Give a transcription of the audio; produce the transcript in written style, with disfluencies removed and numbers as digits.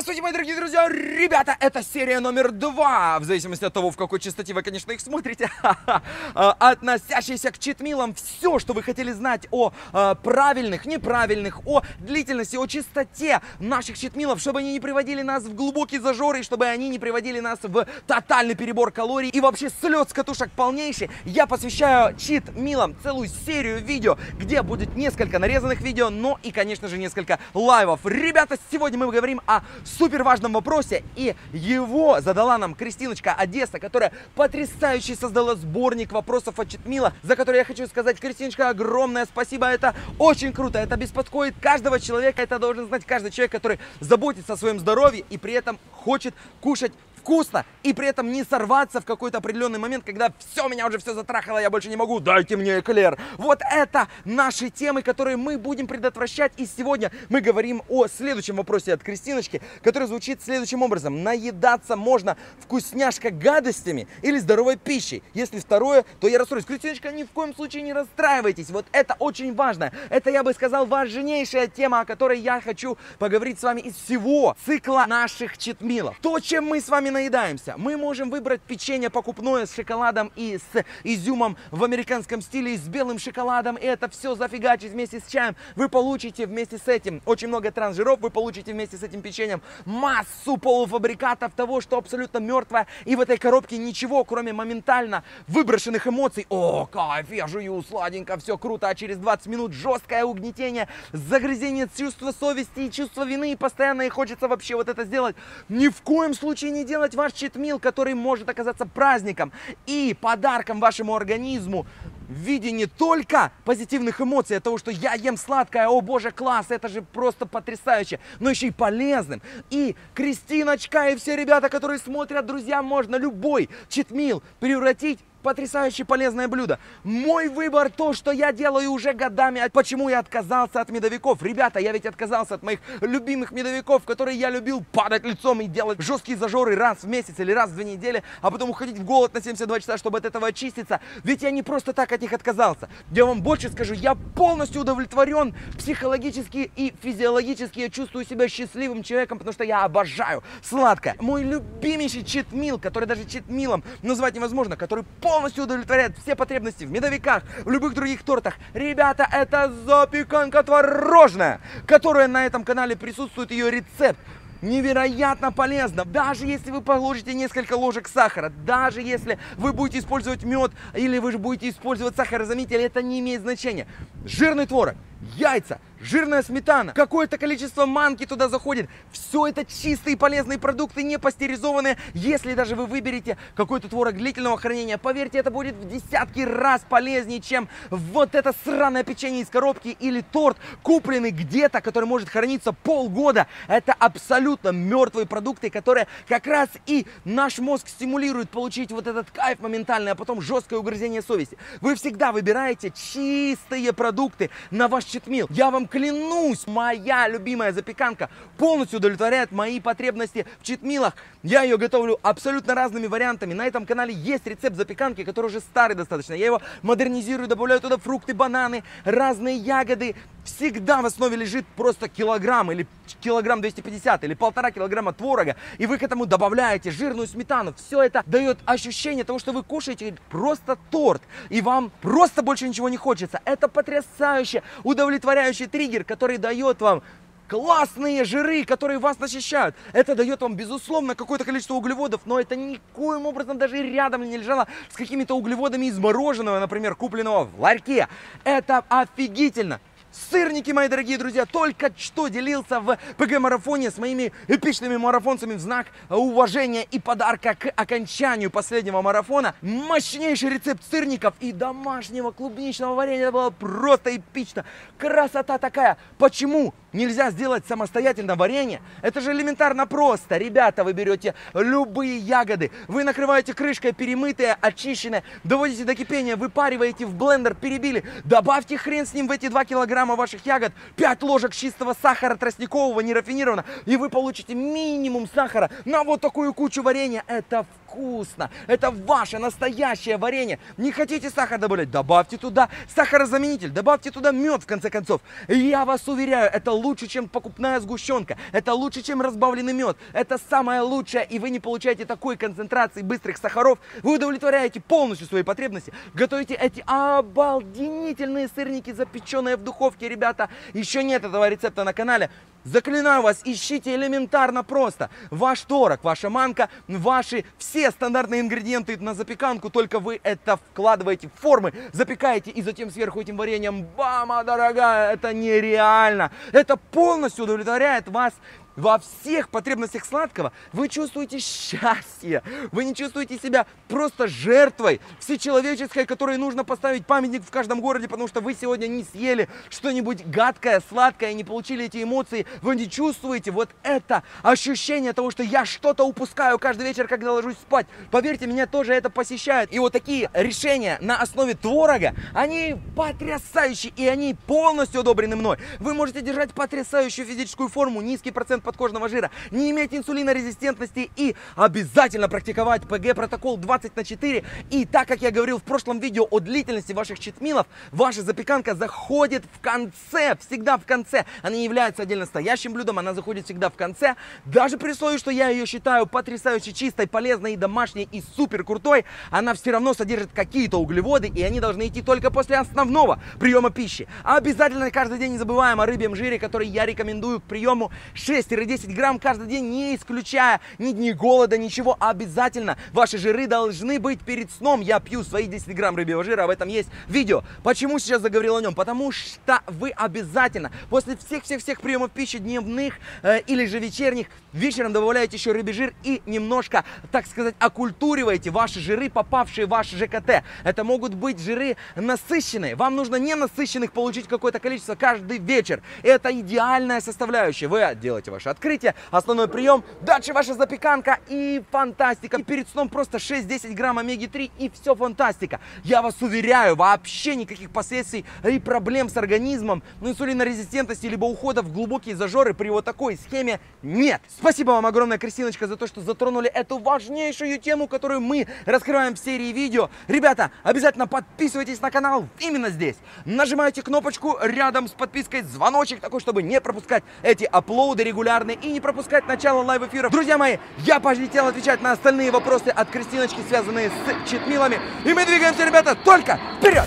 Здравствуйте, мои дорогие друзья! Ребята, это серия номер 2, в зависимости от того, в какой частоте вы, конечно, их смотрите, относящаяся к читмилам. Все, что вы хотели знать о правильных, неправильных, о длительности, о частоте наших читмилов, чтобы они не приводили нас в глубокий зажор, и чтобы они не приводили нас в тотальный перебор калорий и вообще слет с катушек полнейший. Я посвящаю читмилам целую серию видео, где будет несколько нарезанных видео, но и, конечно же, несколько лайвов. Ребята, сегодня мы говорим о супер важном вопросе, и его задала нам Кристиночка Одесса, которая потрясающе создала сборник вопросов от читмила, за который я хочу сказать, Кристиночка, огромное спасибо, это очень круто, это беспокоит каждого человека, это должен знать каждый человек, который заботится о своем здоровье и при этом хочет кушать вкусно, и при этом не сорваться в какой-то определенный момент, когда все, меня уже все затрахало, я больше не могу, дайте мне эклер. Вот это наши темы, которые мы будем предотвращать, и сегодня мы говорим о следующем вопросе от Кристиночки, который звучит следующим образом. Наедаться можно вкусняшка гадостями или здоровой пищей? Если второе, то я расстроюсь. Кристиночка, ни в коем случае не расстраивайтесь, вот это очень важно, это, я бы сказал, важнейшая тема, о которой я хочу поговорить с вами из всего цикла наших читмилов. То, чем мы с вами наедаемся. Мы можем выбрать печенье покупное с шоколадом и с изюмом в американском стиле, и с белым шоколадом, и это все зафигачить вместе с чаем. Вы получите вместе с этим очень много трансжиров, вы получите вместе с этим печеньем массу полуфабрикатов, того, что абсолютно мертвое, и в этой коробке ничего, кроме моментально выброшенных эмоций. О, кайф, я жую, сладенько, все круто, а через 20 минут жесткое угнетение, загрызение чувства совести и чувства вины, и постоянно и хочется вообще вот это сделать. Ни в коем случае не делать ваш читмил, который может оказаться праздником и подарком вашему организму в виде не только позитивных эмоций от того, что я ем сладкое, о боже, класс, это же просто потрясающе, но еще и полезным. И Кристиночка и все ребята, которые смотрят, друзья, можно любой читмил превратить потрясающе полезное блюдо. Мой выбор, то, что я делаю уже годами. Почему я отказался от медовиков? Ребята, я ведь отказался от моих любимых медовиков, которые я любил падать лицом и делать жесткие зажоры раз в месяц или раз в 2 недели, а потом уходить в голод на 72 часа, чтобы от этого очиститься. Ведь я не просто так от них отказался. Я вам больше скажу, я полностью удовлетворен психологически и физиологически. Я чувствую себя счастливым человеком, потому что я обожаю сладкое. Мой любимейший читмил, который даже читмилом назвать невозможно, который полностью удовлетворяет все потребности в медовиках, в любых других тортах. Ребята, это запеканка творожная, которая на этом канале присутствует, ее рецепт. Невероятно полезно, даже если вы положите несколько ложек сахара, даже если вы будете использовать мед или вы же будете использовать сахарозаменитель, это не имеет значения. Жирный творог, яйца, жирная сметана, какое-то количество манки туда заходит. Все это чистые полезные продукты, не пастеризованные. Если даже вы выберете какой-то творог длительного хранения, поверьте, это будет в десятки раз полезнее, чем вот это сраное печенье из коробки или торт, купленный где-то, который может храниться полгода. Это абсолютно мертвые продукты, которые как раз и наш мозг стимулирует получить вот этот кайф моментальный, а потом жесткое угрызение совести. Вы всегда выбираете чистые продукты на ваш читмил. Я вам клянусь, моя любимая запеканка полностью удовлетворяет мои потребности в читмилах. Я ее готовлю абсолютно разными вариантами. На этом канале есть рецепт запеканки, который уже старый достаточно. Я его модернизирую, добавляю туда фрукты, бананы, разные ягоды. Всегда в основе лежит просто килограмм или килограмм 250 или 1,5 килограмма творога. И вы к этому добавляете жирную сметану. Все это дает ощущение того, что вы кушаете просто торт. И вам просто больше ничего не хочется. Это потрясающе удовлетворяющий триггер, который дает вам классные жиры, которые вас насыщают. Это дает вам, безусловно, какое-то количество углеводов, но это никоим образом даже рядом не лежало с какими-то углеводами из мороженого, например, купленного в ларьке. Это офигительно! Сырники, мои дорогие друзья, только что делился в ПГ-марафоне с моими эпичными марафонцами в знак уважения и подарка к окончанию последнего марафона. Мощнейший рецепт сырников и домашнего клубничного варенья. Это было просто эпично. Красота такая. Почему нельзя сделать самостоятельно варенье? Это же элементарно просто. Ребята, вы берете любые ягоды, вы накрываете крышкой, перемытые, очищенные, доводите до кипения, выпариваете в блендер, перебили. Добавьте хрен с ним в эти 2 килограмма ваших ягод, 5 ложек чистого сахара тростникового, нерафинированного, и вы получите минимум сахара на вот такую кучу варенья. Это вкусно. Это ваше настоящее варенье. Не хотите сахар добавлять? Добавьте туда сахарозаменитель, добавьте туда мед, в конце концов. Я вас уверяю, это лучше, чем покупная сгущенка. Это лучше, чем разбавленный мед. Это самое лучшее, и вы не получаете такой концентрации быстрых сахаров. Вы удовлетворяете полностью свои потребности. Готовите эти обалденительные сырники, запеченные в духовке, ребята. Еще нет этого рецепта на канале. Заклинаю вас, ищите элементарно просто. Ваш творог, ваша манка, ваши все стандартные ингредиенты на запеканку, только вы это вкладываете в формы, запекаете и затем сверху этим вареньем. Бама, дорогая, это нереально. Это полностью удовлетворяет вас во всех потребностях сладкого. Вы чувствуете счастье, вы не чувствуете себя просто жертвой всечеловеческой, которой нужно поставить памятник в каждом городе, потому что вы сегодня не съели что-нибудь гадкое, сладкое, не получили эти эмоции. Вы не чувствуете вот это ощущение того, что я что-то упускаю каждый вечер, когда ложусь спать. Поверьте, меня тоже это посещает. И вот такие решения на основе творога, они потрясающие, и они полностью одобрены мной. Вы можете держать потрясающую физическую форму, низкий процент подкожного жира, не иметь инсулинорезистентности и обязательно практиковать ПГ-протокол 20/4. И так как я говорил в прошлом видео о длительности ваших читмилов, ваша запеканка заходит в конце, всегда в конце. Она не является отдельно стоящим блюдом, она заходит всегда в конце. Даже при условии, что я ее считаю потрясающе чистой, полезной, и домашней, и супер крутой, она все равно содержит какие-то углеводы, и они должны идти только после основного приема пищи. Обязательно каждый день не забываем о рыбьем жире, который я рекомендую к приему 6-10 грамм каждый день, не исключая ни дни голода, ничего. Обязательно ваши жиры должны быть перед сном. Я пью свои 10 грамм рыбьего жира, об этом есть видео. Почему сейчас заговорил о нем? Потому что вы обязательно после всех-всех-всех приемов пищи, дневных или же вечерних, вечером добавляете еще рыбий жир и немножко, так сказать, окультуриваете ваши жиры, попавшие в ваш ЖКТ. Это могут быть жиры насыщенные. Вам нужно ненасыщенных получить какое-то количество каждый вечер. Это идеальная составляющая. Вы делаете ваше открытие, основной прием, дальше ваша запеканка, и фантастика. И перед сном просто 6-10 грамм омеги-3, и все фантастика. Я вас уверяю, вообще никаких последствий и проблем с организмом, инсулинорезистентности, либо ухода в глубокие зажоры при вот такой схеме нет. Спасибо вам огромное, Кристиночка, за то, что затронули эту важнейшую тему, которую мы раскрываем в серии видео. Ребята, обязательно подписывайтесь на канал именно здесь. Нажимайте кнопочку рядом с подпиской, звоночек такой, чтобы не пропускать эти апплоуды регулярные и не пропускать начало лайв-эфиров. Друзья мои, я полетел отвечать на остальные вопросы от Кристиночки, связанные с читмилами. И мы двигаемся, ребята, только вперед!